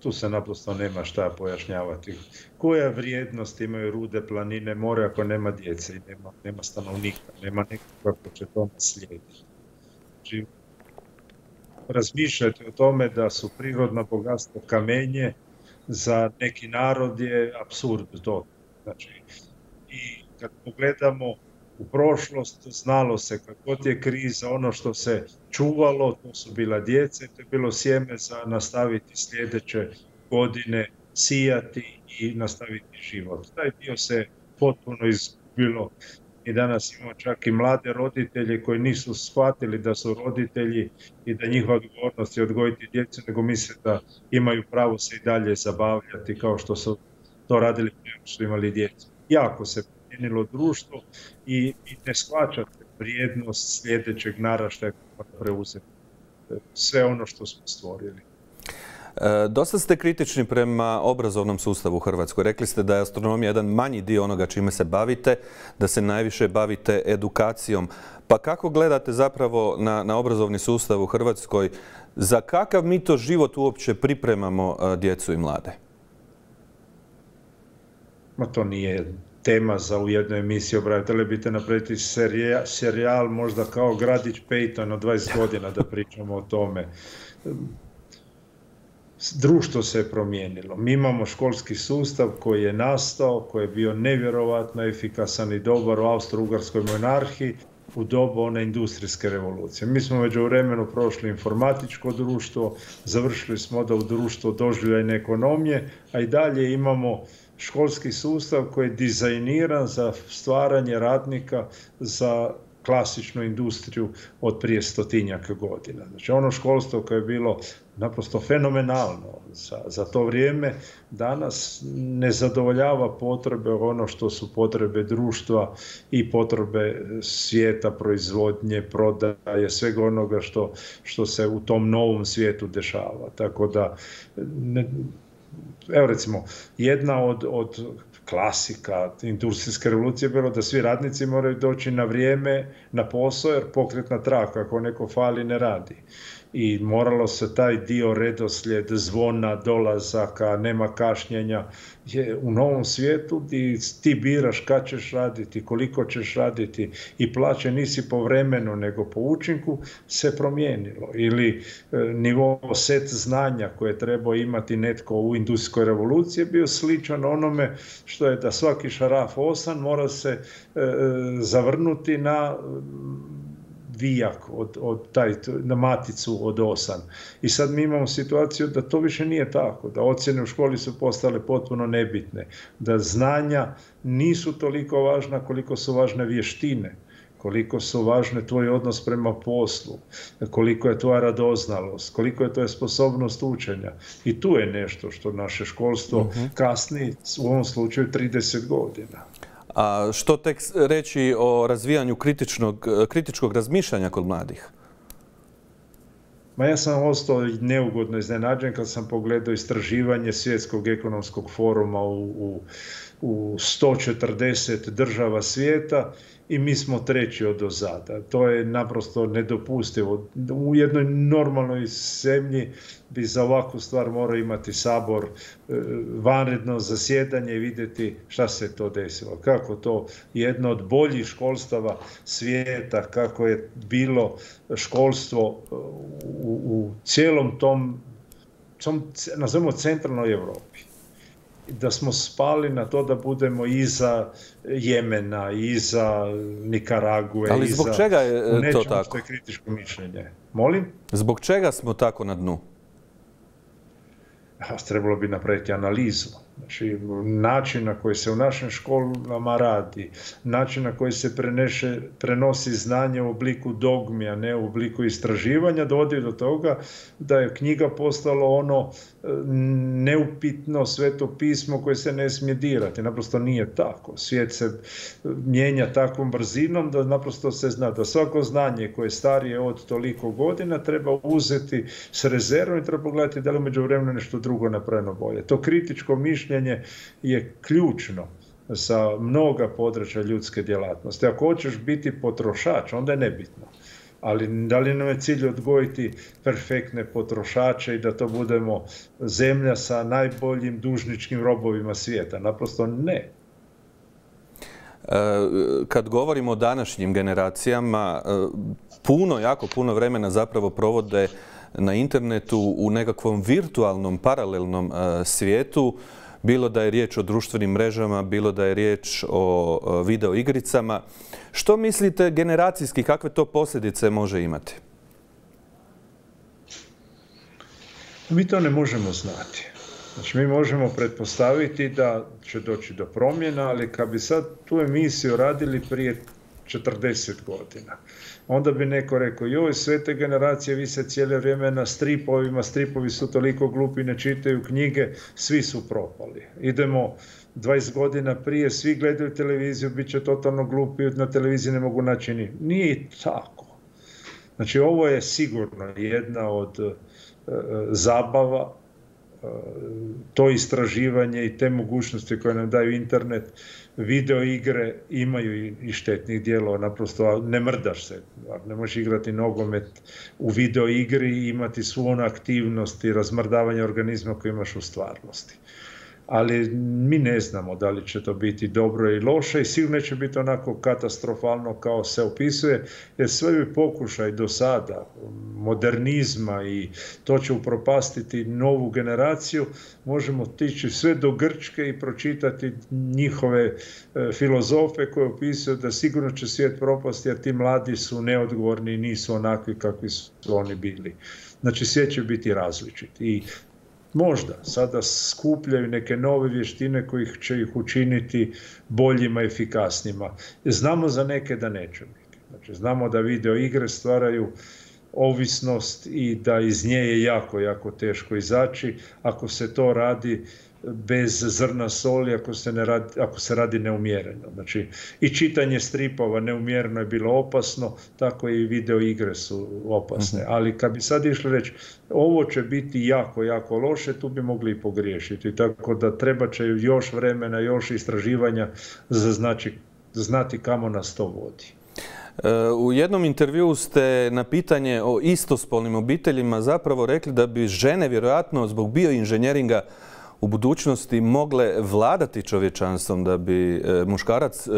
Tu se naprosto nema šta pojašnjavati. Koja vrijednost imaju rude, planine, more ako nema djece i nema, nema stanovnika, nema nekog ko će tome slijediti. Razmišljati o tome da su prirodna bogatstva kamenje za neki narod je apsurd to. Znači, i kad pogledamo u prošlost, znalo se kako je kriza, ono što se čuvalo, to su bila djece, to je bilo sjeme za nastaviti sljedeće godine, sijati i nastaviti život. Taj dio se potpuno izgubilo i danas imamo čak i mlade roditelje koji nisu shvatili da su roditelji i da njihova odgovornost je odgojiti djecu, nego misle da imaju pravo se i dalje zabavljati kao što su to radili prije što imali djecu. Jako se promijenilo društvo i, i ne shvaćate vrijednost sljedećeg naraštaja koja preuzeti sve ono što smo stvorili. Dosta ste kritični prema obrazovnom sustavu u Hrvatskoj. Rekli ste da je astronomija jedan manji dio onoga čime se bavite, da se najviše bavite edukacijom. Pa kako gledate zapravo na, na obrazovni sustav u Hrvatskoj? Za kakav mi to život uopće pripremamo djecu i mlade? Ma to nije tema za u jednoj emisiji obraditi. Htjeli biste napraviti serija, serijal možda kao Gradić Peyton od dvadeset godina da pričamo o tome. Društvo se je promijenilo. Mi imamo školski sustav koji je nastao, koji je bio nevjerovatno efikasan i dobar u Austro-Ugarskoj monarhiji u dobu one industrijske revolucije. Mi smo međuvremenu prošli informatičko društvo, završili smo da u društvo doživljajne ekonomije, a i dalje imamo školski sustav koji je dizajniran za stvaranje radnika za klasičnu industriju od prije stotinjaka godina. Znači ono školstvo koje je bilo naprosto fenomenalno za, za to vrijeme, danas ne zadovoljava potrebe ono što su potrebe društva i potrebe svijeta, proizvodnje, prodaje, svega onoga što, što se u tom novom svijetu dešava. Tako da, ne, evo recimo, jedna od, od klasika industrijske revolucije je bilo da svi radnici moraju doći na vrijeme na posao jer pokretna traka ako neko fali ne radi. I moralo se taj dio redoslijed zvona, dolazaka, nema kašnjenja. Je u novom svijetu gdje ti biraš kad ćeš raditi, koliko ćeš raditi i plaće nisi po vremenu nego po učinku se promijenilo. Ili e, nivo set znanja koje trebao imati netko u industrijskoj revoluciji je bio sličan onome što je da svaki šaraf osan mora se e, zavrnuti na vijak od, od taj, na maticu od osam. I sad mi imamo situaciju da to više nije tako, da ocjene u školi su postale potpuno nebitne, da znanja nisu toliko važna koliko su važne vještine, koliko su važne tvoj odnos prema poslu, koliko je tvoja radoznalost, koliko je tvoja sposobnost učenja. I tu je nešto što naše školstvo uh-huh. kasni u ovom slučaju trideset godina. A što tek reći o razvijanju kritičnog, kritičkog razmišljanja kod mladih? Ma ja sam ostao neugodno iznenađen kad sam pogledao istraživanje Svjetskog ekonomskog foruma u, u, u sto četrdeset država svijeta i mi smo treći odozada. To je naprosto nedopustivo. U jednoj normalnoj zemlji bi za ovakvu stvar morao imati sabor vanredno zasjedanje i vidjeti šta se to desilo. Kako to jedno od boljih školstava svijeta, kako je bilo školstvo u, u cijelom tom, nazovimo, centralnoj Evropi. da smo spali na to da budemo iza Jemena, iza Nikarague. Ali zbog čega je to tako? Nečemu što je kritičko mišljenje. Molim? Zbog čega smo tako na dnu? Trebalo bi napraviti analizu. Znači, način na koji se u našim školama radi, način na koji se preneše, prenosi znanje u obliku dogmi, a ne u obliku istraživanja, dovodi do toga da je knjiga postalo ono neupitno sveto pismo koje se ne smije dirati. Naprosto nije tako. Svijet se mijenja takvom brzinom da naprosto se zna da svako znanje koje je starije od toliko godina treba uzeti s rezervom i treba pogledati da li u međuvremenu nešto drugo napravljeno bolje. To kritičko mišljenje je ključno za mnoga područja ljudske djelatnosti. Ako hoćeš biti potrošač, onda je nebitno. Ali da li nam je cilj odgojiti perfektne potrošače i da to budemo zemlja sa najboljim dužničkim robovima svijeta? Naprosto ne. Kad govorimo o današnjim generacijama, puno, jako puno vremena zapravo provode na internetu u nekakvom virtualnom, paralelnom svijetu, bilo da je riječ o društvenim mrežama, bilo da je riječ o videoigricama. Što mislite generacijski, kakve to posljedice može imati? Mi to ne možemo znati. Znači, mi možemo pretpostaviti da će doći do promjena, ali kad bi sad tu emisiju radili prije četrdeset godina. Onda bi neko rekao, joj, sve te generacije vise cijelo vrijeme na stripovima, stripovi su toliko glupi, ne čitaju knjige, svi su propali. Idemo dvadeset godina prije, svi gledaju televiziju, bit će totalno glupi, na televiziji ne mogu naći ni. Nije tako. Znači, ovo je sigurno jedna od e, zabava, e, to istraživanje i te mogućnosti koje nam daju internet. Video igre imaju i štetnih dijelova, naprosto ne mrdaš se. Ne možeš igrati nogomet u video igri i imati svu onu aktivnost i razmrdavanje organizma koje imaš u stvarnosti. Ali mi ne znamo da li će to biti dobro i loše i sigurno će biti onako katastrofalno kao se opisuje, jer sve pokušaj do sada modernizma i to će upropastiti novu generaciju, možemo otići sve do Grčke i pročitati njihove filozofe koje opisuju da sigurno će svijet propasti jer ti mladi su neodgovorni i nisu onakvi kakvi su oni bili. Znači svijet će biti različit i možda sada skupljaju neke nove vještine koji će ih učiniti boljima i efikasnijima. Znamo za neke da neće biti. Znači, znamo da video igre stvaraju ovisnost i da iz nje je jako, jako teško izaći ako se to radi bez zrna soli, ako se, ne radi, ako se radi neumjereno. Znači, i čitanje stripova neumjereno je bilo opasno, tako i video igre su opasne. Mm-hmm. Ali kad bi sad išli reći, ovo će biti jako, jako loše, tu bi mogli i pogriješiti. Tako da treba će još vremena, još istraživanja za znači, znati kamo nas to vodi. U jednom intervjuu ste na pitanje o istospolnim obiteljima zapravo rekli da bi žene vjerojatno zbog bioinženjeringa u budućnosti mogle vladati čovječanstvom, da bi muškarac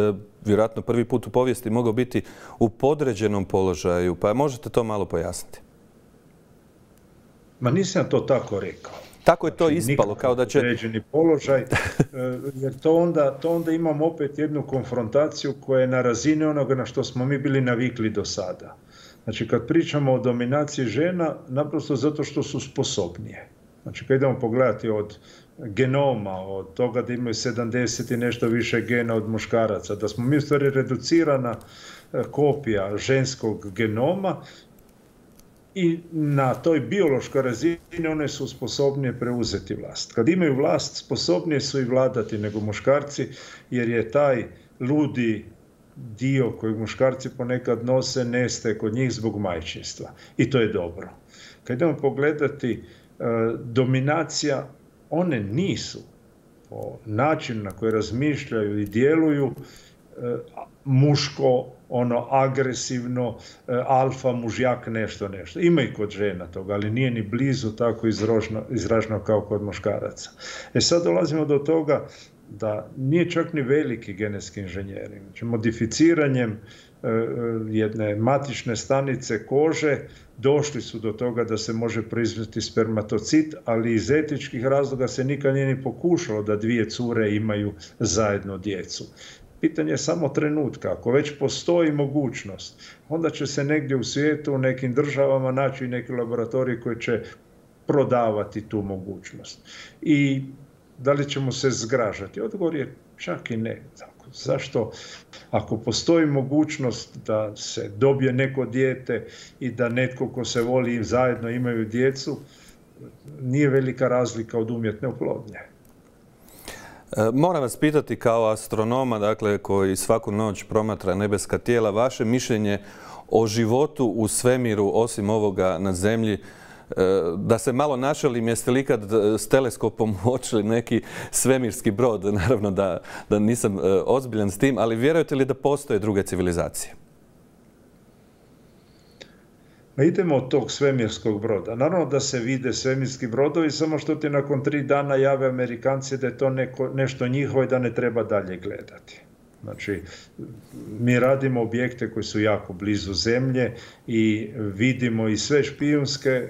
vjerojatno prvi put u povijesti mogao biti u podređenom položaju. Pa možete to malo pojasniti? Ma nisam to tako rekao. Tako je to ispalo, kao da će... Određeni položaj, jer to onda, to onda imamo opet jednu konfrontaciju koja je na razini onoga na što smo mi bili navikli do sada. Znači, kad pričamo o dominaciji žena, naprosto zato što su sposobnije. Znači, kad idemo pogledati od genoma, od toga da imaju sedamdeset i nešto više gena od muškaraca, da smo mi u stvari reducirana kopija ženskog genoma, i na toj biološkoj razini one su sposobnije preuzeti vlast. Kad imaju vlast, sposobnije su i vladati nego muškarci, jer je taj ludi dio koji muškarci ponekad nose nestaje kod njih zbog majčinstva. I to je dobro. Kad idemo pogledati dominacija, one nisu po načinu na koji razmišljaju i djeluju muško, ono agresivno, alfa, mužjak, nešto, nešto. Ima i kod žena toga, ali nije ni blizu tako izraženo kao kod muškaraca. E sad dolazimo do toga da nije čak ni veliki genetski inženjering. Znači, modificiranjem jedne matične stanice kože došli su do toga da se može proizvesti spermatocit, ali iz etičkih razloga se nikad nije ni pokušalo da dvije cure imaju zajedno djecu. Pitanje je samo trenutka. Ako već postoji mogućnost, onda će se negdje u svijetu, u nekim državama naći neki laboratorij koji će prodavati tu mogućnost. I da li ćemo se zgražati? Odgovor je čak i ne. Zašto? Ako postoji mogućnost da se dobije neko dijete i da netko ko se voli i zajedno imaju djecu, nije velika razlika od umjetne oplodnje. Moram vas pitati kao astronoma, dakle, koji svaku noć promatra nebeska tijela, vaše mišljenje o životu u svemiru, osim ovoga na Zemlji, da se malo našalim, jeste li kad s teleskopom uočili neki svemirski brod? Naravno da, da nisam ozbiljan s tim, ali vjerujete li da postoje druge civilizacije? Idemo od tog svemirskog broda. Naravno da se vide svemirski brodovi, samo što ti nakon tri dana jave Amerikanci da je to neko, nešto njihovo i da ne treba dalje gledati. Znači, mi radimo objekte koji su jako blizu zemlje i vidimo i sve špijunske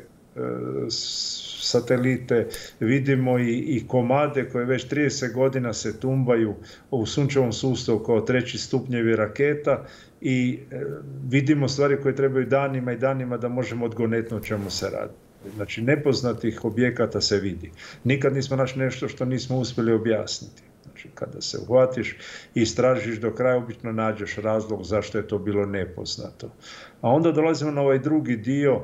satelite, vidimo i, i komade koje već trideset godina se tumbaju u sunčevom sustavu kao treći stupnjevi raketa i e, vidimo stvari koje trebaju danima i danima da možemo odgonetno o čemu se radi. Znači, nepoznatih objekata se vidi. Nikad nismo našli nešto što nismo uspjeli objasniti. Znači, kada se uhvatiš i istražiš do kraja, obično nađeš razlog zašto je to bilo nepoznato. A onda dolazimo na ovaj drugi dio,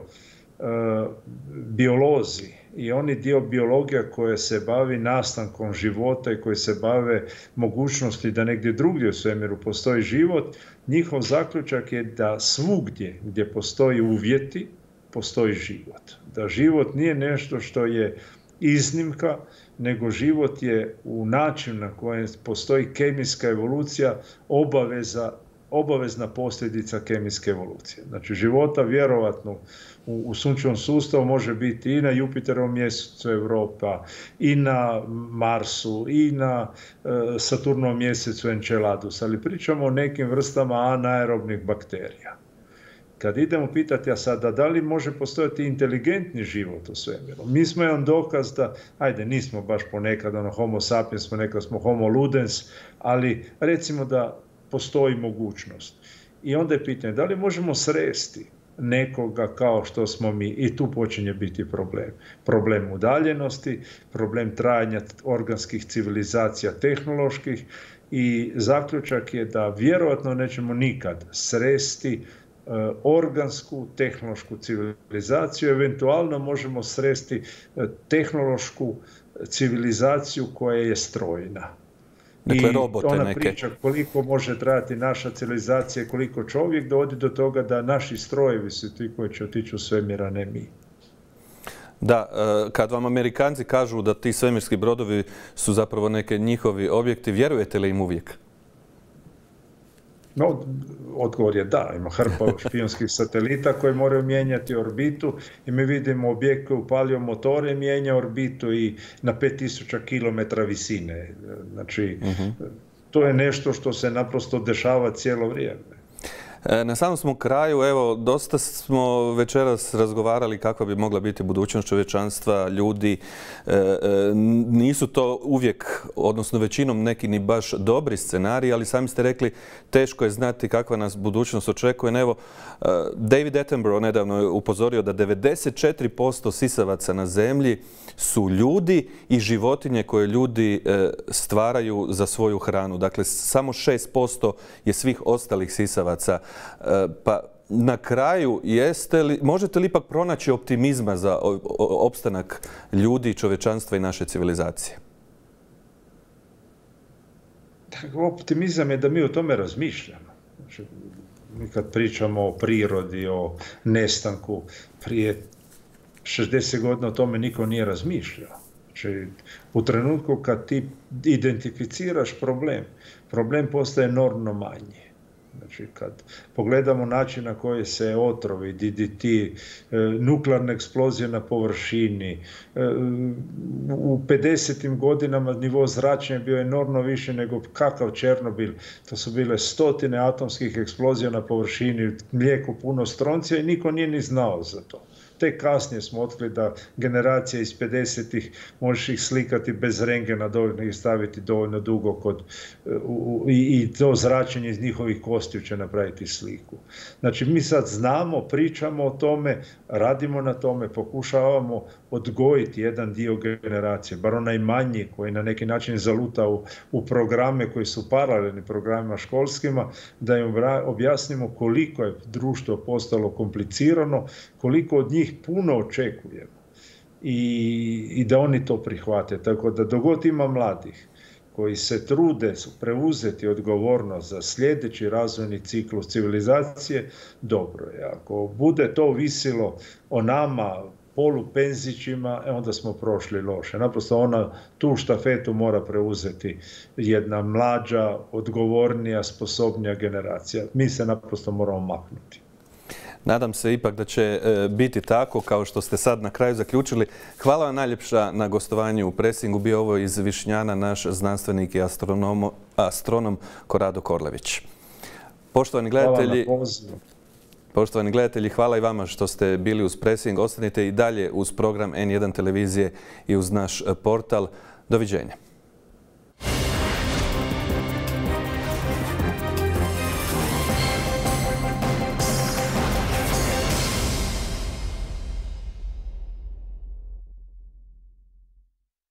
biolozi i oni dio biologija koje se bavi nastankom života i koji se bave mogućnosti da negdje drugdje u svemiru postoji život, njihov zaključak je da svugdje gdje postoji uvjeti, postoji život. Da život nije nešto što je iznimka, nego život je u načinu na kojem postoji kemijska evolucija obaveza obavezna posljedica kemijske evolucije. Znači, života vjerovatno u, u sunčevom sustavu može biti i na Jupiterovom mjesecu Evropa, i na Marsu, i na e, Saturnovom mjesecu Enceladus, ali pričamo o nekim vrstama anaerobnih bakterija. Kad idemo pitati, a sada da li može postojati inteligentni život u svemiru, mi smo jedan dokaz da, ajde, nismo baš ponekad ono, homo sapiens, ponekad smo homo ludens, ali recimo da postoji mogućnost. I onda je pitanje da li možemo sresti nekoga kao što smo mi. I tu počinje biti problem. Problem udaljenosti, problem trajanja organskih civilizacija tehnoloških i zaključak je da vjerojatno nećemo nikad sresti organsku, tehnološku civilizaciju. Eventualno možemo sresti tehnološku civilizaciju koja je strojna. Dakle, robote neke. I ona priča koliko može trajati naša civilizacija, koliko čovjek dovodi do toga da naši strojevi su ti koji će otići u svemir, a ne mi. Da, kad vam Amerikanci kažu da ti svemirski brodovi su zapravo neke njihovi objekti, vjerujete li im uvijek? No, odgovor je da. Ima hrpa špijunskih satelita koji moraju mijenjati orbitu i mi vidimo objekt koji je upalio motore, mijenja orbitu i na pet tisuća kilometara visine. Znači, uh-huh. to je nešto što se naprosto dešava cijelo vrijeme. Na samom smo kraju, evo, dosta smo večeras razgovarali kakva bi mogla biti budućnost čovječanstva, ljudi. E, nisu to uvijek, odnosno većinom, neki ni baš dobri scenariji, ali sami ste rekli teško je znati kakva nas budućnost očekuje. Evo, David Attenborough nedavno je upozorio da devedeset četiri posto sisavaca na Zemlji su ljudi i životinje koje ljudi stvaraju za svoju hranu. Dakle, samo šest posto je svih ostalih sisavaca. Pa na kraju, jeste li, možete li ipak pronaći optimizma za opstanak ljudi, čovječanstva i naše civilizacije? Optimizam je da mi o tome razmišljamo. Znači, mi kad pričamo o prirodi, o nestanku, prije šezdeset godina o tome niko nije razmišljao. Znači, u trenutku kad ti identificiraš problem, problem postaje enormno manji. Znači, kad pogledamo način na koji se otrovi, D D T, nuklearne eksplozije na površini, u pedesetim godinama nivo zračenja je bio enormno više nego kakav Černobil. To su bile stotine atomskih eksplozija na površini, mlijeko puno stroncija i niko nije ni znao za to. Tek kasnije smo otkrili da generacija iz pedesetih možeš ih slikati bez rengena dovoljno i staviti dovoljno dugo kod, u, i, i to zračenje iz njihovih kostiju će napraviti sliku. Znači mi sad znamo, pričamo o tome, radimo na tome, pokušavamo odgojiti jedan dio generacije, bar onaj manji koji na neki način zaluta u, u programe koji su paralelni programima školskima, da im objasnimo koliko je društvo postalo komplicirano, koliko od njih puno očekujemo i, i da oni to prihvate. Tako da dogod ima mladih koji se trude su preuzeti odgovornost za sljedeći razvojni ciklus civilizacije, dobro je. Ako bude to visilo o nama, polupenzićima, onda smo prošli loše. Naprosto ona tu štafetu mora preuzeti jedna mlađa, odgovornija, sposobnija generacija. Mi se naprosto moramo maknuti. Nadam se ipak da će biti tako, kao što ste sad na kraju zaključili. Hvala vam najljepša na gostovanju u Pressingu. Bio ovo iz Višnjana naš znanstvenik i astronom, astronom Korado Korlević. Poštovani gledatelji, poštovani gledatelji, hvala i vama što ste bili uz Pressing. Ostanite i dalje uz program N jedan televizije i uz naš portal. Doviđenja.